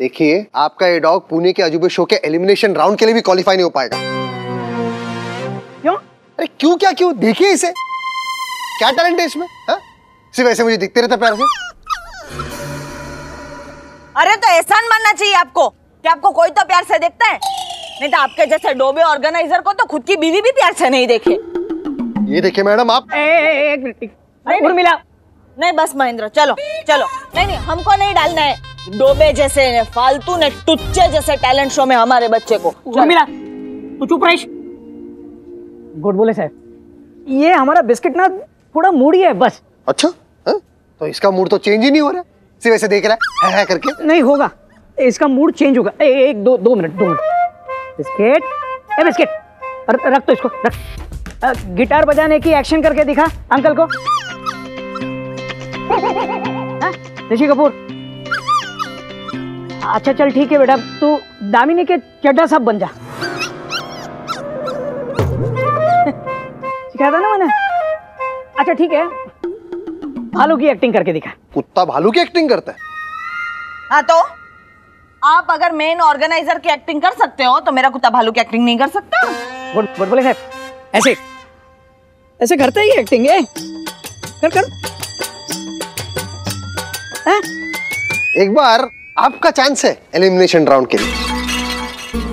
देखिए आपका ये डॉग पुणे के अजूबे शो के एलिमिनेशन राउंड के लिए भी क्वालिफाई नहीं हो पाएगा। क्यों? अरे क्यों क्या क्यों, देखिए इसे, क्या टैलेंट है इसमें। हा? सिर्फ ऐसे मुझे दिखते रहता प्यार से। अरे तो एहसान मानना चाहिए आपको कि आपको कोई तो प्यार से देखता है, नहीं तो आपके जैसे डोबे ऑर्गेनाइजर को तो खुद की बीवी भी प्यार से नहीं देखे। ये देखिए मैडम आप। एक मिनट उर्मिला। नहीं बस महेंद्र चलो चलो, नहीं नहीं हमको नहीं डालना है डोबे जैसे फालतू ने टुच्चे जैसे टैलेंट शो में हमारे बच्चे को। उर्मिला तू चुप रह। गुड बोले साहब, ये हमारा बिस्किट ना थोड़ा मूडी है बस। अच्छा है? तो इसका मूड तो चेंज ही नहीं हो रहा, सिर्फ ऐसे देख रहा है करके। नहीं होगा, इसका मूड चेंज होगा। एक दो मिनट बिस्किट, ए बिस्किट रख, तो इसको रख। गिटार बजाने की एक्शन करके दिखा अंकल को। ऋषि कपूर। अच्छा चल ठीक है बेटा, तू दामिनी के चड्डा साहब बन जा। सिखाया था ना मैंने। अच्छा ठीक है, भालू की एक्टिंग करके दिखा। कुत्ता भालू की एक्टिंग करता है? हाँ तो आप अगर मेन ऑर्गेनाइजर की एक्टिंग कर सकते हो तो मेरा कुत्ता भालू की एक्टिंग नहीं कर सकता? बोल बोले साहब, ऐसे ऐसे करते ही एक्टिंग है। कर है? एक बार आपका चांस है एलिमिनेशन राउंड के लिए,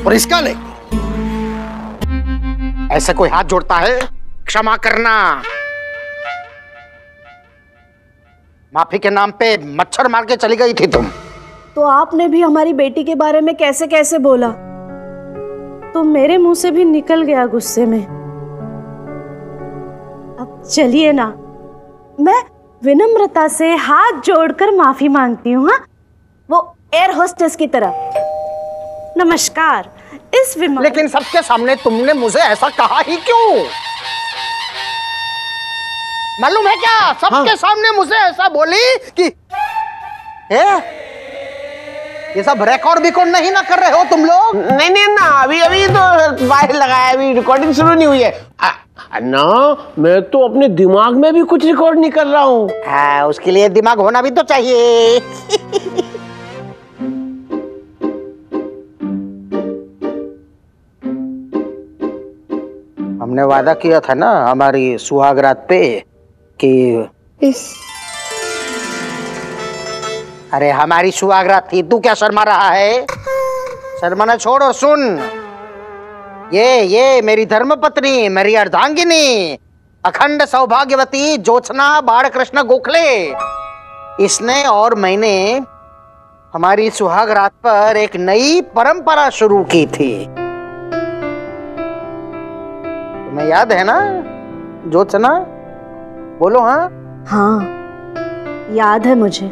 और इसका नहीं। ऐसा कोई हाथ जोड़ता है क्षमा करना। माफी के नाम पे मच्छर मार के चली गई थी तुम। तो आपने भी हमारी बेटी के बारे में कैसे कैसे बोला, तो मेरे मुंह से भी निकल गया गुस्से में। अब चलिए ना, मैं विनम्रता से हाथ जोड़कर माफी मांगती हूँ। हाँ वो एयर होस्टेस की तरह। नमस्कार। इस विमान, लेकिन सबके सामने तुमने मुझे ऐसा कहा ही क्यों? मालूम है क्या सबके हाँ। सामने मुझे ऐसा बोली कि ये सब रिकॉर्ड भी नहीं ना कर रहे हो तुम लोग? नहीं नहीं ना, अभी अभी तो वायर लगाया, अभी रिकॉर्डिंग शुरू नहीं हुई है। ना मैं तो अपने दिमाग में भी कुछ रिकॉर्ड नहीं कर रहा हूँ। हाँ, उसके लिए दिमाग होना भी तो चाहिए। हमने वादा किया था ना हमारी सुहागरात पे कि अरे हमारी सुहागरात थी, तू क्या शर्मा रहा है? शर्माना छोड़ और सुन, ये मेरी धर्मपत्नी, मेरी अर्धांगिनी, अखंड सौभाग्यवती ज्योत्सना बालकृष्ण गोखले, इसने और मैंने हमारी सुहागरात पर एक नई परंपरा शुरू की थी। मैं याद है ना ज्योत्सना? बोलो। हाँ हाँ याद है मुझे।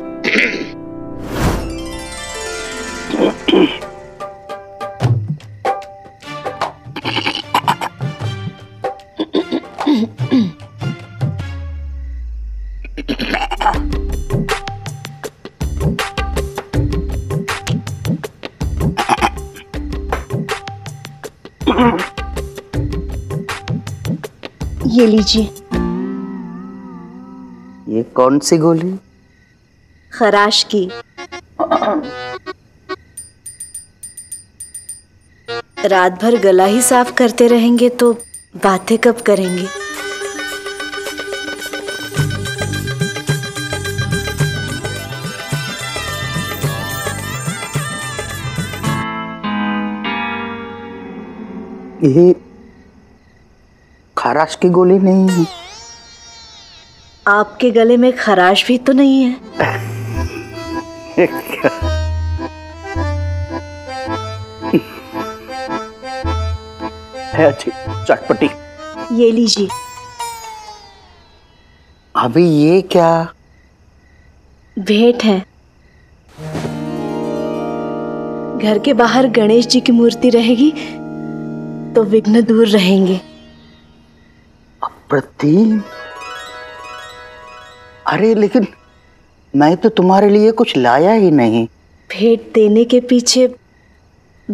ये लीजिए। ये कौन सी गोली? खराश की। रात भर गला ही साफ करते रहेंगे तो बातें कब करेंगे? ये खराश की गोली नहीं है। आपके गले में खराश भी तो नहीं है। है अच्छी चटपटी। ये लीजिए। अभी ये क्या? भेंट है। घर के बाहर गणेश जी की मूर्ति रहेगी तो विघ्न दूर रहेंगे। प्रतिम, अरे लेकिन मैं तो तुम्हारे लिए कुछ लाया ही नहीं। भेंट देने के पीछे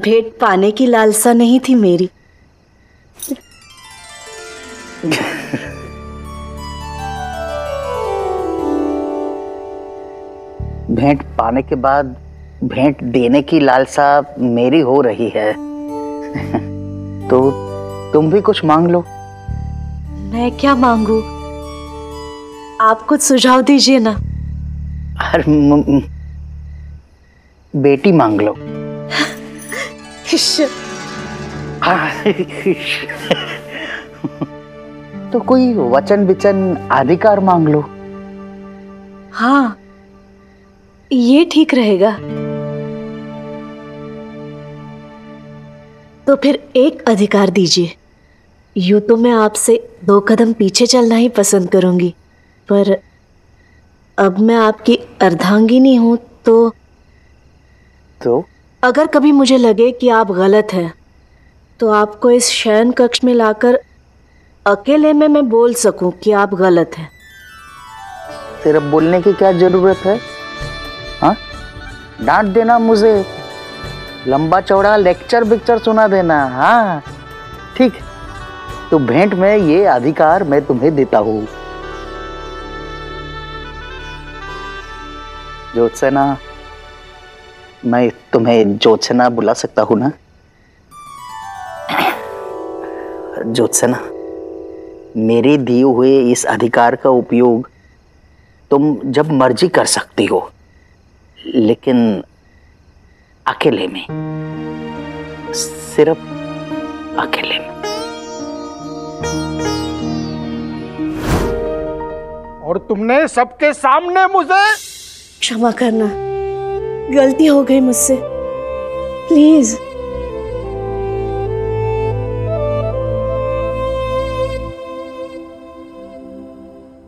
भेंट पाने की लालसा नहीं थी मेरी। भेंट पाने के बाद भेंट देने की लालसा मेरी हो रही है तो तुम भी कुछ मांग लो। मैं क्या मांगू, आप कुछ सुझाव दीजिए ना। बेटी मांग लो। तो कोई वचन बिचन अधिकार मांग लो। हाँ ये ठीक रहेगा। तो फिर एक अधिकार दीजिए। यूं तो मैं आपसे 2 कदम पीछे चलना ही पसंद करूंगी, पर अब मैं आपकी अर्धांगिनी हूं तो अगर कभी मुझे लगे कि आप गलत हैं तो आपको इस शयन कक्ष में लाकर अकेले में मैं बोल सकूं कि आप गलत हैं। तेरा बोलने की क्या जरूरत है? हाँ डांट देना मुझे, लंबा चौड़ा लेक्चर पिक्चर सुना देना। हाँ ठीक, तो भेंट में ये अधिकार मैं तुम्हें देता हूँ। ज्योत्सना, मैं तुम्हें ज्योत्सना बुला सकता हूँ ना? ज्योत्सना, मेरे दिए हुए इस अधिकार का उपयोग तुम जब मर्जी कर सकती हो, लेकिन अकेले में, सिर्फ अकेले में। और तुमने सबके सामने मुझे क्षमा करना, गलती हो गई मुझसे, प्लीज।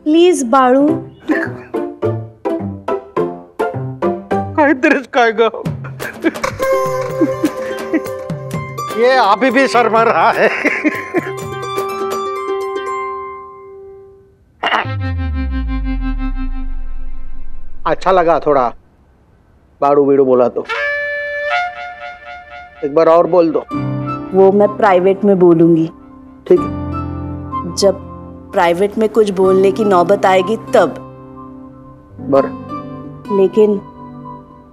प्लीज बाळू। ये अभी भी शर्मा रहा है। अच्छा लगा थोड़ा बाड़ू बीड़ू बोला तो। एक बार और बोल दो। वो मैं प्राइवेट में बोलूंगी। ठीक, जब प्राइवेट में कुछ बोलने की नौबत आएगी तब। बर। लेकिन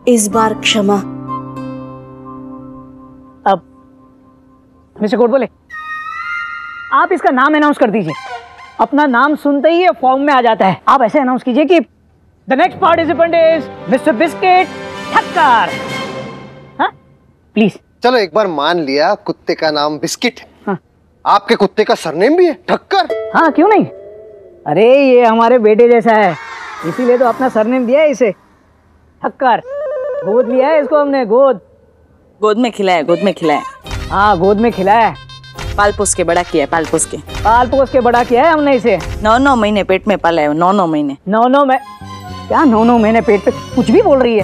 इस बार क्षमा। अब मिस्टर गोडबोले, आप इसका नाम अनाउंस कर दीजिए। अपना नाम सुनते ही ये फॉर्म में आ जाता है। आप ऐसे अनाउंस कीजिए कि the next participant is mister biscuit Thakkar. हाँ प्लीज। चलो एक बार मान लिया कुत्ते का नाम बिस्किट है। हाँ। आपके कुत्ते का सरनेम भी है ठक्कर। हाँ क्यों नहीं, अरे ये हमारे बेटे जैसा है, इसीलिए तो अपना सरनेम दिया है इसे। ठक्कर गोद लिया है इसको हमने, गोद में खिलाया। हाँ गोद में खिलाया, पाल पोस के बड़ा किया है हमने इसे। 9-9 महीने पेट में पाला है। 9-9 महीने। 9-9 महीने पेट पे कुछ भी बोल रही है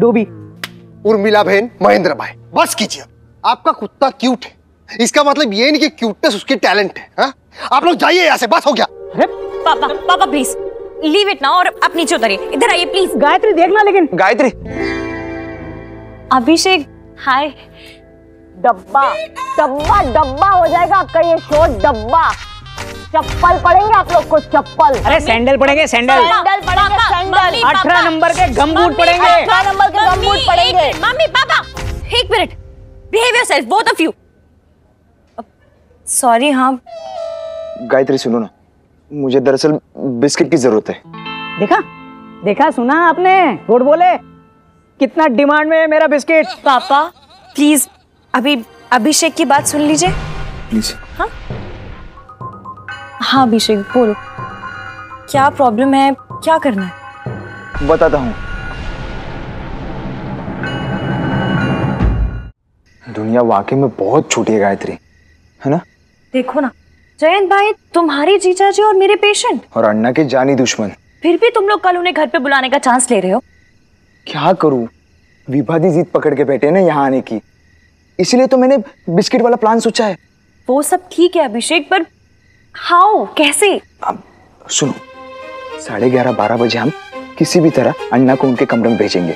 डोबी। उर्मिला बहन, महेंद्र भाई, बस कीजिए। आपका कुत्ता क्यूट है, इसका मतलब ये नहीं कि क्यूटनेस उसकी टैलेंट है। हा? आप लोग जाइए यहाँ से, बस हो गया। पापा प्लीज लीव इट ना, और आप नीचे उतरिए। इधर आइए प्लीज। गायत्री देखना, लेकिन गायत्री। अभिषेक हाय। डब्बा हो जाएगा आपका ये शो, डब्बा। चप्पल पड़ेंगे आप लोग को, चप्पल। अरे सैंडल पड़ेंगे। 18 नंबर के गमबूट पड़ेंगे। 18 नंबर के गमबूट पड़ेंगे। मम्मी पापा एक minute, behave yourself both of you. Sorry. हाँ गायत्री सुनो ना, मुझे दरअसल बिस्किट की जरूरत है। देखा सुना आपने गोडबोले, कितना डिमांड में है मेरा बिस्किट। पापा प्लीज अभी अभिषेक की बात सुन लीजिए प्लीज। हाँ अभिषेक बोलो, क्या प्रॉब्लम है, क्या करना है? बताता हूँ। दुनिया वाकई में बहुत छोटी है गायत्री, है ना? देखो ना जयंत भाई, तुम्हारी जीजा जी और मेरे पेशेंट, और अन्ना के जानी दुश्मन। फिर भी तुम लोग कल उन्हें घर पे बुलाने का चांस ले रहे हो। क्या करूं, विभादी जीत पकड़ के बैठे ना यहाँ आने की, इसलिए तो मैंने बिस्किट वाला प्लान सोचा है। वो सब ठीक है अभिषेक, पर हाउ, कैसे? अब सुनो, 11:30-12 बजे हम किसी भी तरह अन्ना को उनके कमरे में भेजेंगे।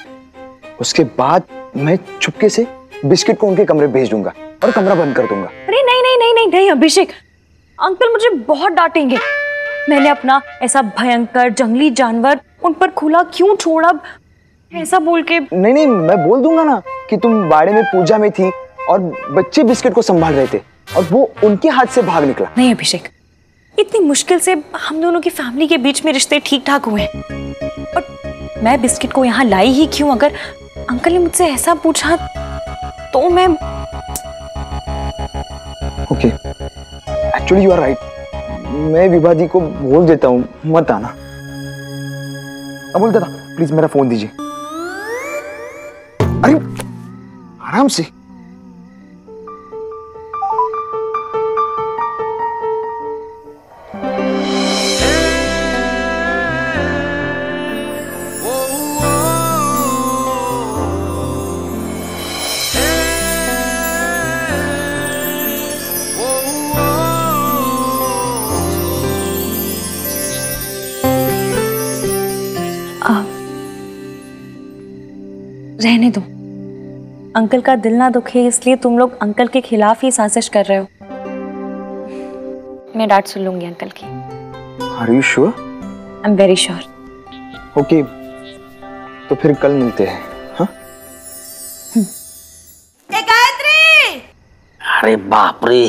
उसके बाद मैं चुपके से बिस्किट को उनके कमरे में भेज दूंगा और कमरा बंद कर दूंगा। अरे नहीं अभिषेक अंकल मुझे बहुत डांटेंगे। मैंने अपना ऐसा भयंकर जंगली जानवर उन पर खुला क्यों छोड़ा, ऐसा बोल के? नहीं नहीं, मैं बोल दूंगा ना कि तुम बाड़े में पूजा में थी और बच्चे बिस्किट को संभाल रहे थे और वो उनके हाथ से भाग निकला। नहीं अभिषेक, इतनी मुश्किल से हम दोनों की फैमिली के बीच में रिश्ते ठीक ठाक हुए और मैं बिस्किट को यहाँ लाई ही क्यों? अगर अंकल ने मुझसे ऐसा पूछा तो मैं okay, actually you are right, मैं विभाजी को बोल देता हूँ मत आना। अमूल दादा प्लीज मेरा फोन दीजिए। अरे आराम से। रहने दो, अंकल का दिल ना दुखे इसलिए तुम लोग अंकल के खिलाफ ही साजिश कर रहे हो। मैं डांट सुन लूंगी अंकल की। Are you sure? I'm very sure. Okay, तो फिर कल मिलते हैं, हाँ? ए गायत्री! अरे बाप रे,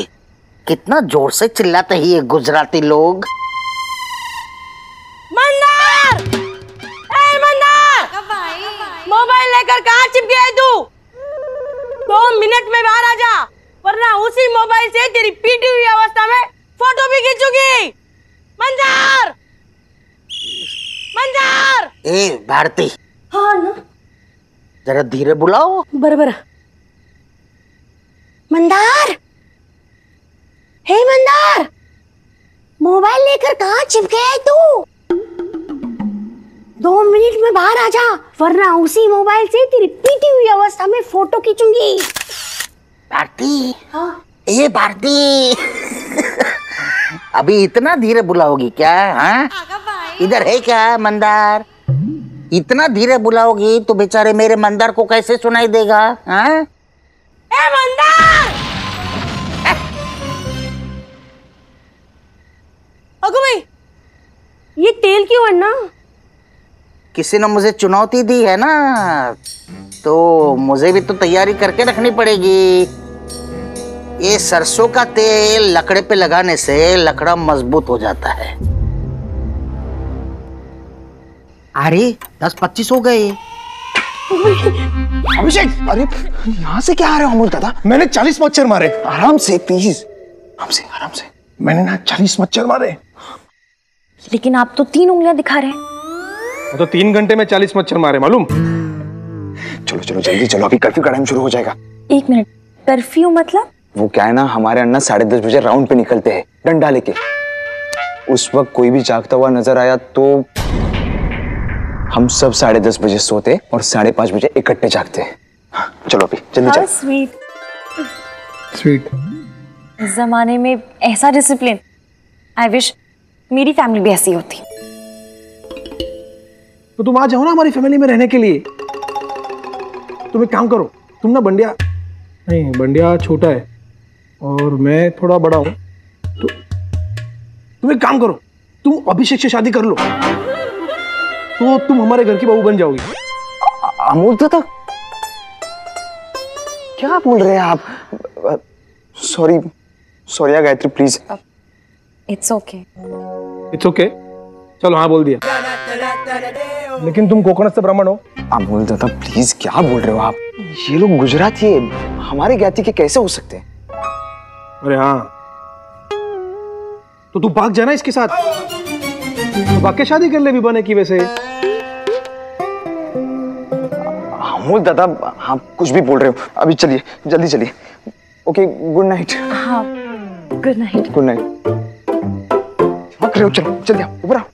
कितना जोर से चिल्लाते हैं ये गुजराती लोग। लेकर कहाँ चिप गया है तू? 2 मिनट में बाहर आ जा, वरना उसी मोबाइल से तेरी पीटी हुई अवस्था में फोटो भी खींचूंगी। मंजार, मंजार! ए भारती। हाँ ना, जरा धीरे बुलाओ। बराबर। मंजार, हे मंजार, मोबाइल लेकर कहाँ चिप गया है तू? 2 मिनट में बाहर आ जा, वरना उसी मोबाइल से तेरी पीटी हुई अवस्था में फोटो खींचूंगी। भारती, हाँ? ये भारती अभी इतना धीरे बुलाओगी क्या? हाँ? इधर है क्या मंदार? इतना धीरे बुलाओगी तो बेचारे मेरे मंदार को कैसे सुनाई देगा? हाँ? ए मंदार! अगो भाई, ये तेल क्यों है ना? किसी ने मुझे चुनौती दी है ना, तो मुझे भी तो तैयारी करके रखनी पड़ेगी। ये सरसों का तेल लकड़े पे लगाने से लकड़ा मजबूत हो जाता है। अरे 10-25 हो गए। अभिषेक, अरे यहाँ से क्या आ रहे हो? अमूल दादा, मैंने 40 मच्छर मारे। आराम से प्लीज, आराम से, आराम से। मैंने ना 40 मच्छर मारे। लेकिन आप तो 3 उंगलियां दिखा रहे हैं। तो 3 घंटे में 40 मच्छर मारे मालूम। चलो चलो जल्दी चलो, अभी कर्फ्यू का टाइम शुरू हो जाएगा। 1 मिनट, कर्फ्यू मतलब? वो क्या है ना, हमारे अन्ना 10:30 बजे राउंड पे निकलते हैं डंडा लेके। उस वक्त कोई भी जागता हुआ नजर आया तो हम सब 10:30 बजे सोते और 5:30 बजे इकट्ठे जागते हैं। हाँ, चलो अभी जल्दी चलो। Sweet sweet. इस जमाने में ऐसा डिसिप्लिन, आई विश मेरी फैमिली भी ऐसी होती। तो तुम आ जाओ ना हमारी फैमिली में रहने के लिए। तुम एक काम करो, तुम ना बंडिया, नहीं बंडिया छोटा है और मैं थोड़ा बड़ा हूँ, तो तुम एक काम करो, तुम अभिषेक से शादी कर लो तो तुम हमारे घर की बहू बन जाओगी। अमूल दादा क्या बोल रहे हैं आप? Sorry sorry Gayatri please. It's okay, it's okay. चलो हाँ बोल दिया, लेकिन तुम कोकोनट से ब्राह्मण हो। अमूल दादा प्लीज क्या बोल रहे हो आप? ये लोग गुजराती है, हमारे ज्ञाति के कैसे हो सकते हैं? अरे हाँ, तो तू भाग जाना इसके साथ, भाग के शादी कर ले भी बने की। वैसे अमूल दादा आप कुछ भी बोल रहे हो, अभी चलिए जल्दी चलिए। Okay good night. हाँ गुड नाइट, गुड नाइट। भाग रहे हो, चलो चलिए ऊपर।